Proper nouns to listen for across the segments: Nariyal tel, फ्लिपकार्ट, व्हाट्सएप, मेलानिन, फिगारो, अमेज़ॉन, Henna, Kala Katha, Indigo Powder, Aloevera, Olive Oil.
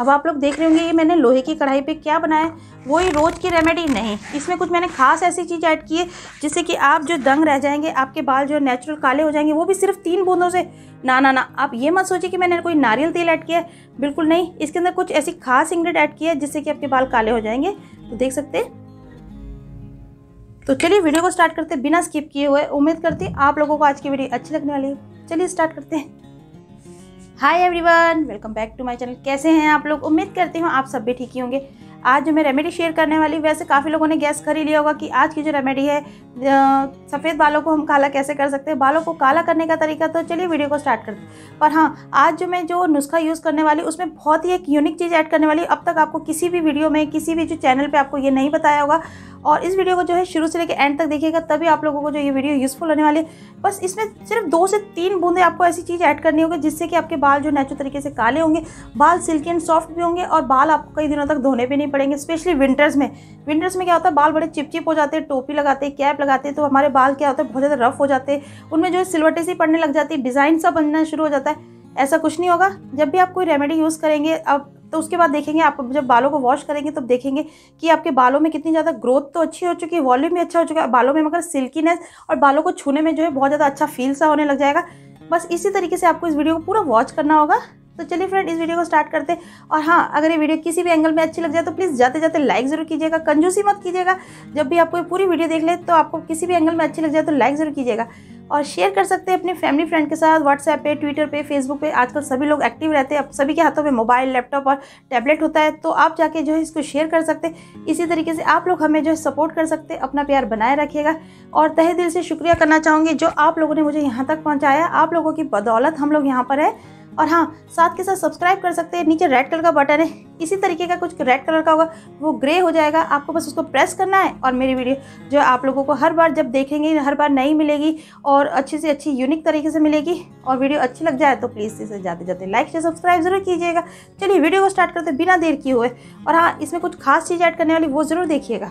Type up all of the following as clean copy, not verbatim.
अब आप लोग देख रहे होंगे ये मैंने लोहे की कढ़ाई पे क्या बनाया है, वही रोज़ की रेमेडी नहीं, इसमें कुछ मैंने खास ऐसी चीज़ ऐड की है जिससे कि आप जो दंग रह जाएंगे, आपके बाल जो नेचुरल काले हो जाएंगे, वो भी सिर्फ 3 बूंदों से। ना ना ना, आप ये मत सोचिए कि मैंने कोई नारियल तेल ऐड किया है, बिल्कुल नहीं। इसके अंदर कुछ ऐसी खास इंग्रेडिएंट ऐड किया है जिससे कि आपके बाल काले हो जाएंगे, तो देख सकते हैं। तो चलिए वीडियो को स्टार्ट करते हैं बिना स्किप किए हुए। उम्मीद करती हूँ आप लोगों को आज की वीडियो अच्छी लगने वाली है। चलिए स्टार्ट करते हैं। Hi everyone, welcome back to my channel. कैसे हैं आप लोग? उम्मीद करती हूँ आप सब भी ठीक ही होंगे। आज जो मैं रेमेडी शेयर करने वाली, वैसे काफ़ी लोगों ने गैस कर ही लिया होगा कि आज की जो रेमेडी है सफ़ेद बालों को हम काला कैसे कर सकते हैं, बालों को काला करने का तरीका। तो चलिए वीडियो को स्टार्ट करते हैं। पर हाँ, आज जो मैं जो नुस्खा यूज़ करने वाली उसमें बहुत ही एक यूनिक चीज़ ऐड करने वाली। अब तक आपको किसी भी वीडियो में, किसी भी जो चैनल पर आपको ये नहीं बताया होगा, और इस वीडियो को जो है शुरू से लेकर एंड तक देखिएगा, तभी आप लोगों को जो ये वीडियो यूज़फुल होने वाली है। बस इसमें सिर्फ 2 से 3 बूंदे आपको ऐसी चीज़ ऐड करनी होगी जिससे कि आपके बाल जो नेचुरल तरीके से काले होंगे, बाल सिल्की एंड सॉफ्ट भी होंगे, और बाल आपको कई दिनों तक धोने भी नहीं पड़ेंगे। स्पेशली विंटर्स में। विंटर्स में क्या होता है, बाल बड़े चिपचिप हो जाते हैं, टोपी लगाते हैं, कैप लगाते हैं, तो हमारे बाल क्या होता है बहुत ज़्यादा रफ हो जाते हैं, उनमें जो है सिलवटे सी पड़ने लग जाती है, डिज़ाइन सा बनना शुरू हो जाता है। ऐसा कुछ नहीं होगा। जब भी आप कोई रेमेडी यूज़ करेंगे, अब तो उसके बाद देखेंगे, आप जब बालों को वॉश करेंगे तब देखेंगे कि आपके बालों में कितनी ज़्यादा ग्रोथ तो अच्छी हो चुकी है, वॉल्यूम भी अच्छा हो चुका है बालों में, मगर सिल्कीनेस और बालों को छूने में जो है बहुत ज़्यादा अच्छा फील सा होने लग जाएगा। बस इसी तरीके से आपको इस वीडियो को पूरा वॉच करना होगा। तो चलिए फ्रेंड, इस वीडियो को स्टार्ट करते हैं। और हाँ, अगर ये वीडियो किसी भी एंगल में अच्छी लग जाए तो प्लीज़ जाते जाते लाइक ज़रूर कीजिएगा। कंजूसी मत कीजिएगा। जब भी आपको पूरी वीडियो देख ले तो आपको किसी भी एंगल में अच्छी लग जाए तो लाइक ज़रूर कीजिएगा, और शेयर कर सकते हैं अपने फैमिली फ्रेंड के साथ। व्हाट्सएप पे, ट्विटर पे, फेसबुक पे आजकल सभी लोग एक्टिव रहते हैं। अब सभी के हाथों में मोबाइल, लैपटॉप और टैबलेट होता है, तो आप जाके जो है इसको शेयर कर सकते हैं। इसी तरीके से आप लोग हमें जो है सपोर्ट कर सकते हैं। अपना प्यार बनाए रखिएगा, और तहे दिल से शुक्रिया करना चाहूँगी जो आप लोगों ने मुझे यहाँ तक पहुँचाया। आप लोगों की बदौलत हम लोग यहाँ पर है। और हाँ, साथ के साथ सब्सक्राइब कर सकते हैं। नीचे रेड कलर का बटन है, इसी तरीके का कुछ रेड कलर का होगा, वो ग्रे हो जाएगा, आपको बस उसको प्रेस करना है। और मेरी वीडियो जो आप लोगों को हर बार जब देखेंगे, हर बार नई मिलेगी और अच्छी से अच्छी यूनिक तरीके से मिलेगी। और वीडियो अच्छी लग जाए तो प्लीज़ इसे जाते जाते लाइक से सब्सक्राइब ज़रूर कीजिएगा। चलिए वीडियो को स्टार्ट करते बिना देर किए हुए। और हाँ, इसमें कुछ खास चीज़ ऐड करने वाली, वो ज़रूर देखिएगा।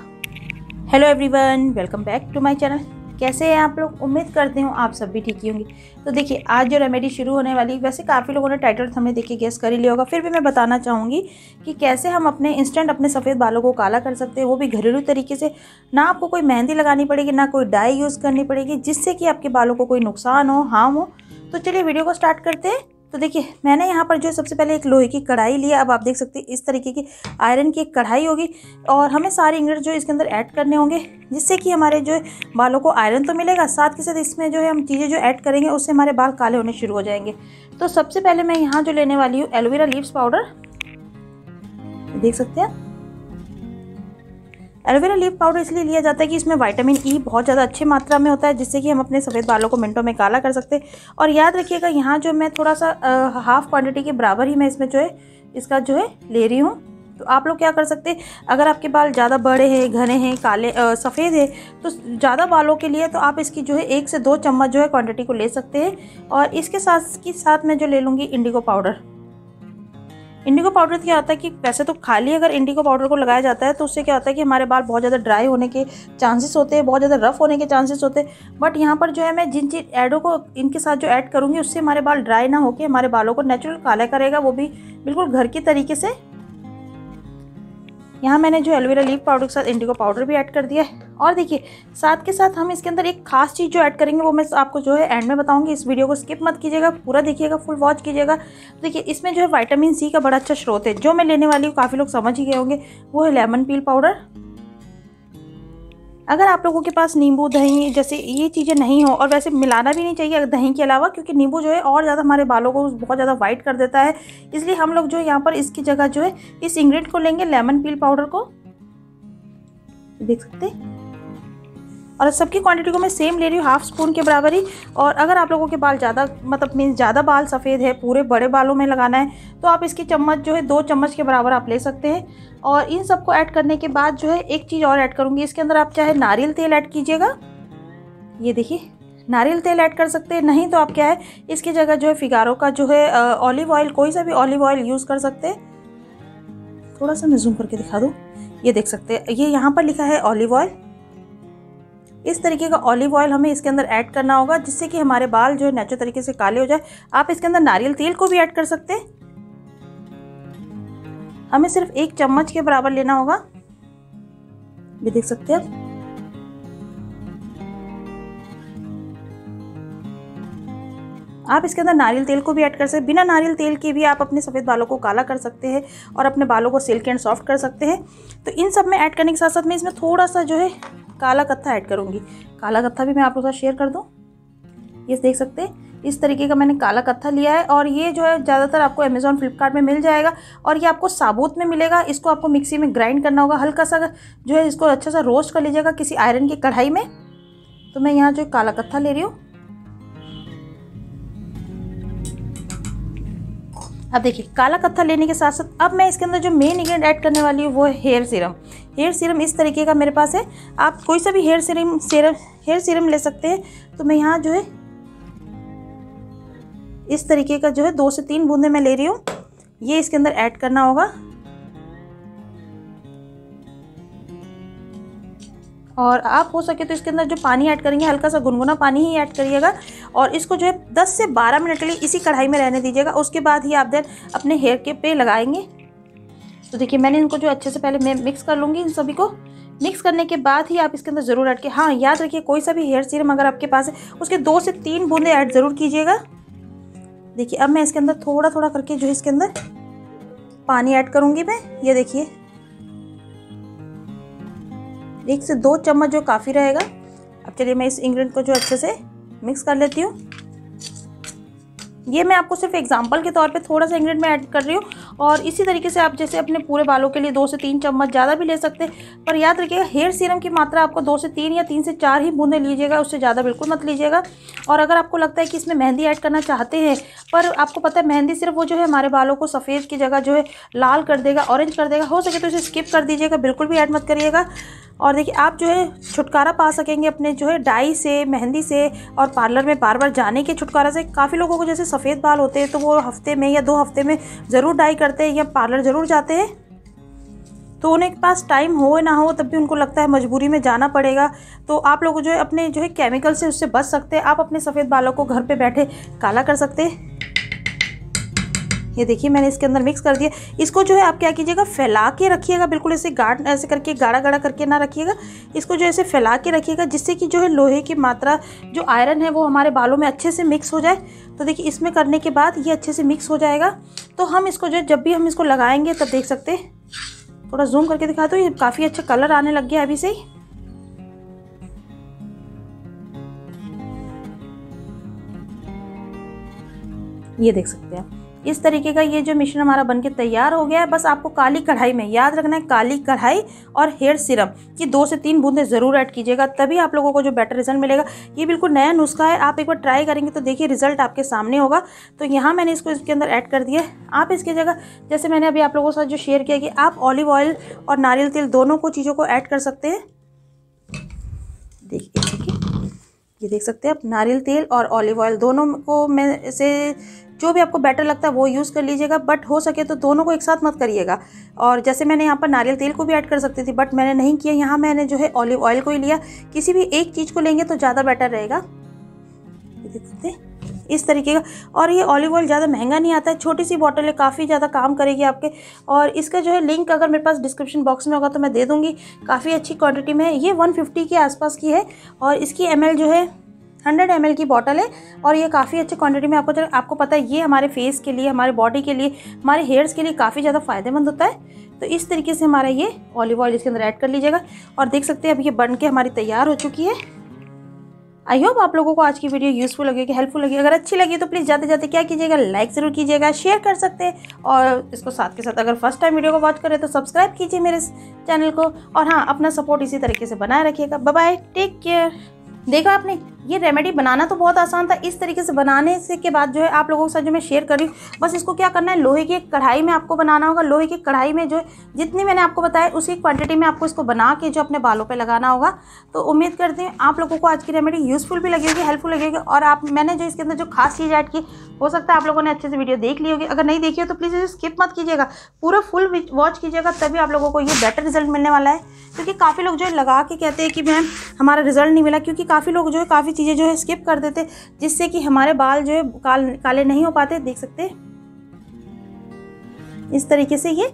Hello everyone, welcome back to my channel. कैसे हैं आप लोग? उम्मीद करती हूँ आप सब भी ठीक ही होंगे। तो देखिए, आज जो रेमेडी शुरू होने वाली, वैसे काफ़ी लोगों ने टाइटल हमने देखिए गेस कर ही लिया होगा, फिर भी मैं बताना चाहूँगी कि कैसे हम अपने इंस्टेंट अपने सफ़ेद बालों को काला कर सकते हैं, वो भी घरेलू तरीके से। ना आपको कोई मेहंदी लगानी पड़ेगी, ना कोई डाई यूज़ करनी पड़ेगी, जिससे कि आपके बालों को कोई नुकसान हो, हार्म हो। तो चलिए वीडियो को स्टार्ट करते हैं। तो देखिए, मैंने यहाँ पर जो सबसे पहले एक लोहे की कढ़ाई लिया। अब आप देख सकते हैं इस तरीके की आयरन की एक कढ़ाई होगी, और हमें सारे इंग्रेडिएंट जो इसके अंदर ऐड करने होंगे जिससे कि हमारे जो बालों को आयरन तो मिलेगा, साथ के साथ इसमें जो है हम चीज़ें जो ऐड करेंगे उससे हमारे बाल काले होने शुरू हो जाएंगे। तो सबसे पहले मैं यहाँ जो लेने वाली हूँ एलोवेरा लीव्स पाउडर, देख सकते हैं। एलोवेरा लीफ पाउडर इसलिए लिया जाता है कि इसमें विटामिन ई बहुत ज़्यादा अच्छी मात्रा में होता है, जिससे कि हम अपने सफ़ेद बालों को मिनटों में काला कर सकते हैं। और याद रखिएगा, यहाँ जो मैं थोड़ा सा हाफ क्वांटिटी के बराबर ही मैं इसमें जो है इसका जो है ले रही हूँ। तो आप लोग क्या कर सकते हैं, अगर आपके बाल ज़्यादा बड़े हैं, घने हैं, काले सफ़ेद है, तो ज़्यादा बालों के लिए तो आप इसकी जो है 1 से 2 चम्मच जो है क्वांटिटी को ले सकते हैं। और इसके साथ मैं जो ले लूँगी इंडिगो पाउडर। इंडिगो पाउडर क्या होता है कि वैसे तो खाली अगर इंडिगो पाउडर को लगाया जाता है तो उससे क्या होता है कि हमारे बाल बहुत ज़्यादा ड्राई होने के चांसेस होते हैं, बहुत ज़्यादा रफ़ होने के चांसेस होते हैं। बट यहाँ पर जो है मैं जिन चीज़ एडो को इनके साथ जो ऐड करूँगी उससे हमारे बाल ड्राई ना होके हमारे बालों को नेचुरल काला करेगा, वो भी बिल्कुल घर के तरीके से। यहाँ मैंने जो एलोवेरा लीफ पाउडर के साथ इंडिगो पाउडर भी ऐड कर दिया है। और देखिए, साथ के साथ हम इसके अंदर एक खास चीज़ जो ऐड करेंगे वो मैं आपको जो है एंड में बताऊंगी। इस वीडियो को स्किप मत कीजिएगा, पूरा देखिएगा, फुल वॉच कीजिएगा। देखिए, इसमें जो है विटामिन सी का बड़ा अच्छा स्रोत है, जो मैं लेने वाली हूँ काफ़ी लोग समझ ही गए होंगे, वो है लेमन पील पाउडर। अगर आप लोगों के पास नींबू, दही जैसे ये चीज़ें नहीं हो, और वैसे मिलाना भी नहीं चाहिए दही के अलावा, क्योंकि नींबू जो है और ज़्यादा हमारे बालों को बहुत ज़्यादा वाइट कर देता है, इसलिए हम लोग जो है यहाँ पर इसकी जगह जो है इस इंग्रेडिएंट को लेंगे, लेमन पील पाउडर को, देख सकते हैं। और सबकी क्वांटिटी को मैं सेम ले रही हूँ, हाफ स्पून के बराबर ही। और अगर आप लोगों के बाल ज़्यादा मतलब मीन्स ज़्यादा बाल सफ़ेद है, पूरे बड़े बालों में लगाना है, तो आप इसकी चम्मच जो है 2 चम्मच के बराबर आप ले सकते हैं। और इन सबको ऐड करने के बाद जो है एक चीज़ और ऐड करूँगी इसके अंदर। आप चाहे नारियल तेल ऐड कीजिएगा, ये देखिए नारियल तेल ऐड कर सकते हैं, नहीं तो आप क्या है इसकी जगह जो है फिगारो का जो है ऑलिव ऑयल, कोई सा भी ऑलिव ऑयल यूज़ कर सकते हैं। थोड़ा सा मैं जूम करके दिखा दूँ, ये देख सकते हैं, ये यहाँ पर लिखा है ऑलिव ऑयल। इस तरीके का ऑलिव ऑयल हमें इसके अंदर ऐड करना होगा जिससे कि हमारे बाल जो है नेचुरल तरीके से काले हो जाए। आप इसके अंदर नारियल तेल को भी ऐड कर सकते हैं। हमें सिर्फ 1 चम्मच के बराबर लेना होगा। ये देख सकते हैं आप। आप इसके अंदर नारियल तेल को भी ऐड कर सकते हैं। बिना नारियल तेल के भी आप अपने सफ़ेद बालों को काला कर सकते हैं और अपने बालों को सिल्क एंड सॉफ्ट कर सकते हैं। तो इन सब में ऐड करने के साथ साथ मैं इसमें थोड़ा सा जो है काला कत्था ऐड करूँगी। काला कत्था भी मैं आप लोगों के साथ शेयर कर दूँ। ये देख सकते हैं, इस तरीके का मैंने काला कत्था लिया है और ये जो है ज़्यादातर आपको अमेज़ॉन फ्लिपकार्ट में मिल जाएगा और ये आपको साबुत में मिलेगा। इसको आपको मिक्सी में ग्राइंड करना होगा, हल्का सा जो है इसको अच्छा सा रोस्ट कर लीजिएगा किसी आयरन की कढ़ाई में। तो मैं यहाँ जो काला कत्था ले रही हूँ, अब देखिए काला कत्था लेने के साथ साथ अब मैं इसके अंदर जो मेन इंग्रेडिएंट ऐड करने वाली हूँ वो है हेयर सीरम। हेयर सीरम इस तरीके का मेरे पास है, आप कोई सा भी हेयर सीरम ले सकते हैं। तो मैं यहाँ जो है इस तरीके का जो है 2 से 3 बूंदे मैं ले रही हूँ। ये इसके अंदर ऐड करना होगा और आप हो सके तो इसके अंदर जो पानी ऐड करेंगे हल्का सा गुनगुना पानी ही ऐड करिएगा और इसको जो है 10 से 12 मिनट के लिए इसी कढ़ाई में रहने दीजिएगा। उसके बाद ही आप देन अपने हेयर के पे लगाएंगे। तो देखिए मैंने इनको जो अच्छे से पहले मैं मिक्स कर लूँगी। इन सभी को मिक्स करने के बाद ही आप इसके अंदर ज़रूर ऐड कीजिए। हाँ, याद रखिए कोई सा भी हेयर सीरम अगर आपके पास है उसके 2 से 3 बूंदे ऐड ज़रूर कीजिएगा। देखिए अब मैं इसके अंदर थोड़ा थोड़ा करके जो इसके अंदर पानी ऐड करूंगी मैं। ये देखिए 1 से 2 चम्मच जो काफ़ी रहेगा। अब चलिए मैं इस इंग्रेडिएंट को जो अच्छे से मिक्स कर लेती हूँ। ये मैं आपको सिर्फ एग्जांपल के तौर पे थोड़ा सा इंग्रेडिएंट में ऐड कर रही हूँ और इसी तरीके से आप जैसे अपने पूरे बालों के लिए 2 से 3 चम्मच ज़्यादा भी ले सकते हैं। पर याद रखिएगा हेयर सीरम की मात्रा आपको 2 से 3 या 3 से 4 ही बूंदें लीजिएगा, उससे ज़्यादा बिल्कुल मत लीजिएगा। और अगर आपको लगता है कि इसमें मेहंदी ऐड करना चाहते हैं पर आपको पता है मेहंदी सिर्फ वो जो है हमारे बालों को सफ़ेद की जगह जो है लाल कर देगा, ऑरेंज कर देगा, हो सके तो इसे स्किप कर दीजिएगा, बिल्कुल भी ऐड मत करिएगा। और देखिए आप जो है छुटकारा पा सकेंगे अपने जो है डाई से, मेहंदी से और पार्लर में बार बार जाने के छुटकारा से। काफ़ी लोगों को जैसे सफ़ेद बाल होते हैं तो वो हफ्ते में या 2 हफ्ते में ज़रूर डाई करते हैं या पार्लर ज़रूर जाते हैं। तो उन्हें पास टाइम हो ना हो तब भी उनको लगता है मजबूरी में जाना पड़ेगा। तो आप लोग जो है अपने जो है केमिकल से उससे बच सकते हैं। आप अपने सफ़ेद बालों को घर पर बैठे काला कर सकते हैं। ये देखिए मैंने इसके अंदर मिक्स कर दिया। इसको जो है आप क्या कीजिएगा, फैला के रखिएगा, बिल्कुल ऐसे गाढ़ ऐसे करके गाढ़ा गाढ़ा करके ना रखिएगा। इसको जो ऐसे फैला के रखिएगा जिससे कि जो है लोहे की मात्रा जो आयरन है वो हमारे बालों में अच्छे से मिक्स हो जाए। तो देखिए इसमें करने के बाद ये अच्छे से मिक्स हो जाएगा। तो हम इसको जो है जब भी हम इसको लगाएंगे तब देख सकते हैं, थोड़ा जूम करके दिखा दो, ये काफ़ी अच्छा कलर आने लग गया अभी से ही। ये देख सकते हैं आप, इस तरीके का ये जो मिश्रण हमारा बनके तैयार हो गया है। बस आपको काली कढ़ाई में याद रखना है, काली कढ़ाई और हेयर सीरम की 2 से 3 बूंदें ज़रूर ऐड कीजिएगा, तभी आप लोगों को जो बेटर रिजल्ट मिलेगा। ये बिल्कुल नया नुस्खा है, आप एक बार ट्राई करेंगे तो देखिए रिजल्ट आपके सामने होगा। तो यहाँ मैंने इसको इसके अंदर ऐड कर दिया। आप इसकी जगह जैसे मैंने अभी आप लोगों के साथ जो शेयर किया कि आप ऑलिव ऑयल और नारियल तेल दोनों को चीज़ों को ऐड कर सकते हैं। देखिए ये देख सकते हैं आप, नारियल तेल और ऑलिव ऑयल दोनों को मैं से जो भी आपको बेटर लगता है वो यूज़ कर लीजिएगा। बट हो सके तो दोनों को एक साथ मत करिएगा। और जैसे मैंने यहाँ पर नारियल तेल को भी ऐड कर सकती थी बट मैंने नहीं किया, यहाँ मैंने जो है ऑलिव ऑयल को ही लिया। किसी भी एक चीज़ को लेंगे तो ज़्यादा बेटर रहेगा। ये देख सकते हैं इस तरीके का। और ये ऑलिव ऑयल ज़्यादा महंगा नहीं आता है, छोटी सी बॉटल है, काफ़ी ज़्यादा काम करेगी आपके। और इसका जो है लिंक अगर मेरे पास डिस्क्रिप्शन बॉक्स में होगा तो मैं दे दूँगी। काफ़ी अच्छी क्वांटिटी में है, ये 150 के आसपास की है और इसकी ml जो है 100 ml की बॉटल है। और ये काफ़ी अच्छी क्वांटिटी में आपको आपको पता है ये हमारे फेस के लिए, हमारे बॉडी के लिए, हमारे हेयर्स के लिए काफ़ी ज़्यादा फ़ायदेमंद होता है। तो इस तरीके से हमारा ये ऑलिव ऑयल इसके अंदर ऐड कर लीजिएगा और देख सकते हैं अब ये बन के हमारी तैयार हो चुकी है। आई होप आप लोगों को आज की वीडियो यूज़फुल लगेगी, हेल्पफुल लगेगी। अगर अच्छी लगी तो प्लीज़ जाते जाते क्या कीजिएगा, लाइक ज़रूर कीजिएगा, शेयर कर सकते हैं और इसको साथ के साथ अगर फर्स्ट टाइम वीडियो को वॉच करें तो सब्सक्राइब कीजिए मेरे चैनल को। और हाँ, अपना सपोर्ट इसी तरीके से बनाए रखिएगा। Bye bye, take care. देखा आपने, ये रेमेडी बनाना तो बहुत आसान था। इस तरीके से बनाने से के बाद जो है आप लोगों के साथ जो मैं शेयर कर रही हूँ, बस इसको क्या करना है, लोहे की एक कढ़ाई में आपको बनाना होगा। लोहे की कढ़ाई में जो है जितनी मैंने आपको बताया उसी क्वांटिटी में आपको इसको बना के जो अपने बालों पे लगाना होगा। तो उम्मीद करती हूँ आप लोगों को आज की रेमेडी यूज़फुल भी लगेगी, हेल्पफुल लगेगी। और आप मैंने जो इसके अंदर जो खास चीज़ ऐड की, हो सकता है आप लोगों ने अच्छे से वीडियो देख ली होगी। अगर नहीं देखी हो तो प्लीज़ इसे स्किप मत कीजिएगा, पूरा फुल वॉच कीजिएगा, तभी आप लोगों को ये बेटर रिजल्ट मिलने वाला है। क्योंकि काफ़ी लोग जो है लगा के कहते हैं कि मैम हमारा रिजल्ट नहीं मिला, क्योंकि काफ़ी लोग जो है काफ़ी चीज़ें जो है स्किप कर देते जिससे कि हमारे बाल जो है काले नहीं हो पाते। देख सकते हैं इस तरीके से ये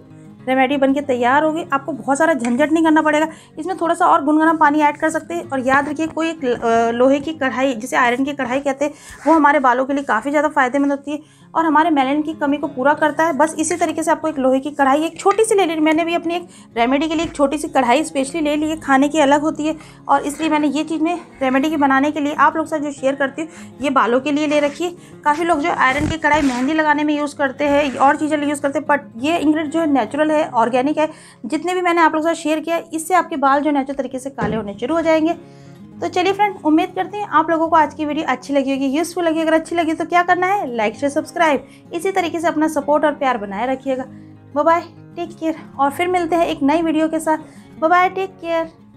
रेमेडी बनके तैयार होगी। आपको बहुत सारा झंझट नहीं करना पड़ेगा। इसमें थोड़ा सा और गुनगुना पानी ऐड कर सकते हैं। और याद रखिए कोई एक लोहे की कढ़ाई जिसे आयरन की कढ़ाई कहते हैं वो हमारे बालों के लिए काफ़ी ज़्यादा फायदेमंद होती है और हमारे मेलानिन की कमी को पूरा करता है। बस इसी तरीके से आपको एक लोहे की कढ़ाई एक छोटी सी ले ली। मैंने भी अपनी एक रेमेडी के लिए एक छोटी सी कढ़ाई स्पेशली ले ली है, खाने की अलग होती है और इसलिए मैंने ये चीज़ में रेमेडी की बनाने के लिए आप लोग साथ जो शेयर करती हूँ ये बालों के लिए ले रखिए। काफ़ी लोग जो आयरन की कढ़ाई मेहंदी लगाने में यूज़ करते हैं और चीज़ें यूज़ करते हैं, बट ये इंग्रेडिएंट जो है नेचुरल है, ऑर्गेनिक है। जितने भी मैंने आप लोग साथ शेयर किया इससे आपके बाल जो नेचुरल तरीके से काले होने शुरू हो जाएंगे। तो चलिए फ्रेंड, उम्मीद करते हैं आप लोगों को आज की वीडियो अच्छी लगी होगी, यूज़फुल लगी। अगर अच्छी लगी तो क्या करना है, लाइक शेयर सब्सक्राइब। इसी तरीके से अपना सपोर्ट और प्यार बनाए रखिएगा। Bye bye, take care. और फिर मिलते हैं एक नई वीडियो के साथ। Bye bye, take care.